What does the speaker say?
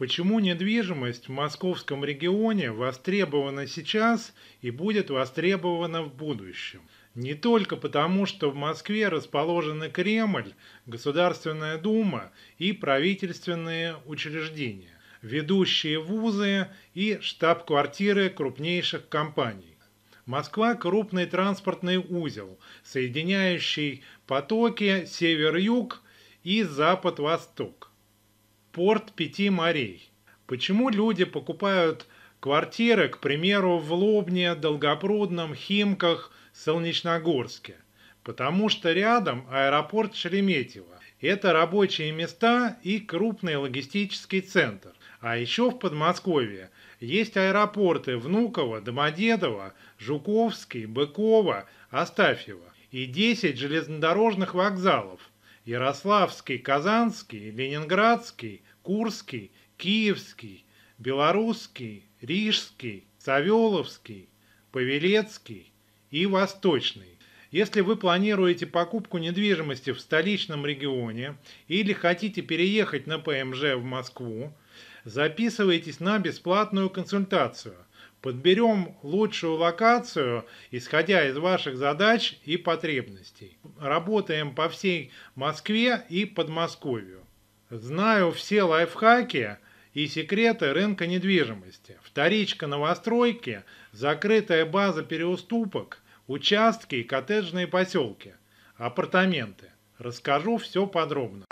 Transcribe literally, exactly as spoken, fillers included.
Почему недвижимость в московском регионе востребована сейчас и будет востребована в будущем? Не только потому, что в Москве расположены Кремль, Государственная Дума и правительственные учреждения, ведущие вузы и штаб-квартиры крупнейших компаний. Москва – крупный транспортный узел, соединяющий потоки север-юг и запад-восток. Порт Пяти морей. Почему люди покупают квартиры, к примеру, в Лобне, Долгопрудном, Химках, Солнечногорске? Потому что рядом аэропорт Шереметьево. Это рабочие места и крупный логистический центр. А еще в Подмосковье есть аэропорты Внуково, Домодедово, Жуковский, Быково, Остафьево и десять железнодорожных вокзалов – Ярославский, Казанский, Ленинградский, Курский, Киевский, Белорусский, Рижский, Савеловский, Павелецкий и Восточный. Если вы планируете покупку недвижимости в столичном регионе или хотите переехать на ПМЖ в Москву, записывайтесь на бесплатную консультацию. Подберем лучшую локацию, исходя из ваших задач и потребностей. Работаем по всей Москве и Подмосковью. Знаю все лайфхаки и секреты рынка недвижимости. Вторичка новостройки, закрытая база переуступок, участки и коттеджные поселки, апартаменты. Расскажу все подробно.